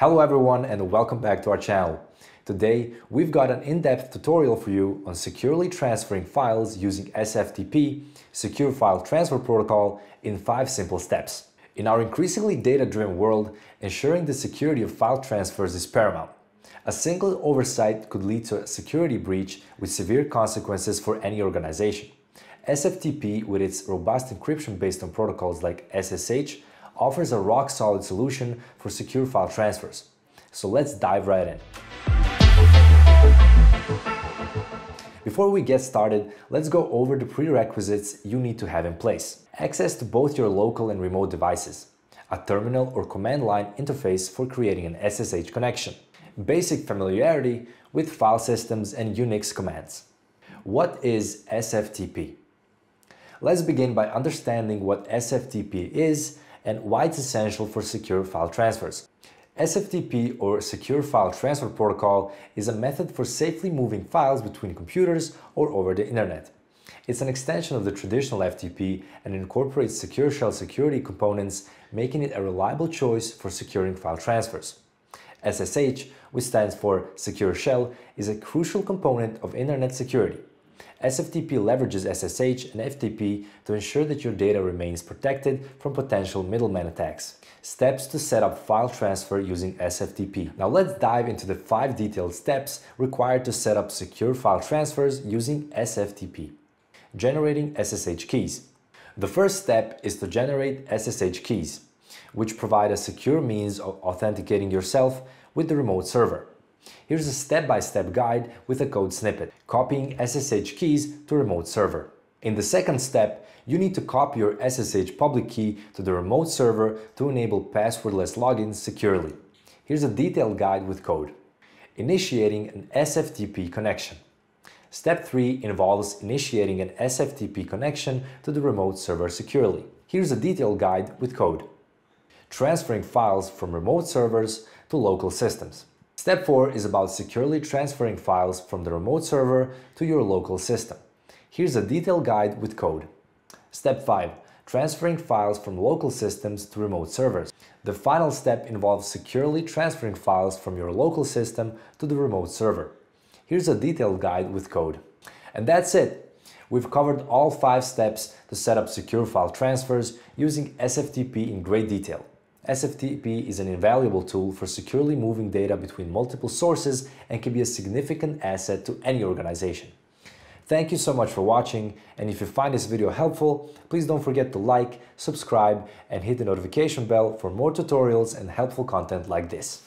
Hello everyone and welcome back to our channel. Today we've got an in-depth tutorial for you on securely transferring files using SFTP, Secure File Transfer Protocol, in 5 simple steps. In our increasingly data-driven world, ensuring the security of file transfers is paramount. A single oversight could lead to a security breach with severe consequences for any organization. SFTP, with its robust encryption based on protocols like SSH, offers a rock-solid solution for secure file transfers. So let's dive right in. Before we get started, let's go over the prerequisites you need to have in place. Access to both your local and remote devices. A terminal or command line interface for creating an SSH connection. Basic familiarity with file systems and Unix commands. What is SFTP? Let's begin by understanding what SFTP is and why it's essential for secure file transfers. SFTP, or Secure File Transfer Protocol, is a method for safely moving files between computers or over the internet. It's an extension of the traditional FTP and incorporates secure shell security components, making it a reliable choice for securing file transfers. SSH, which stands for Secure Shell, is a crucial component of internet security. SFTP leverages SSH and FTP to ensure that your data remains protected from potential middleman attacks. Steps to set up file transfer using SFTP. Now let's dive into the 5 detailed steps required to set up secure file transfers using SFTP. Generating SSH keys. The first step is to generate SSH keys, which provide a secure means of authenticating yourself with the remote server. Here's a step-by-step guide with a code snippet. Copying SSH keys to remote server. In the second step, you need to copy your SSH public key to the remote server to enable passwordless logins securely. Here's a detailed guide with code. Initiating an SFTP connection. Step 3 involves initiating an SFTP connection to the remote server securely. Here's a detailed guide with code. Transferring files from remote servers to local systems. Step 4 is about securely transferring files from the remote server to your local system. Here's a detailed guide with code. Step 5. Transferring files from local systems to remote servers. The final step involves securely transferring files from your local system to the remote server. Here's a detailed guide with code. And that's it! We've covered all 5 steps to set up secure file transfers using SFTP in great detail. SFTP is an invaluable tool for securely moving data between multiple sources and can be a significant asset to any organization. Thank you so much for watching, and if you find this video helpful, please don't forget to like, subscribe, and hit the notification bell for more tutorials and helpful content like this.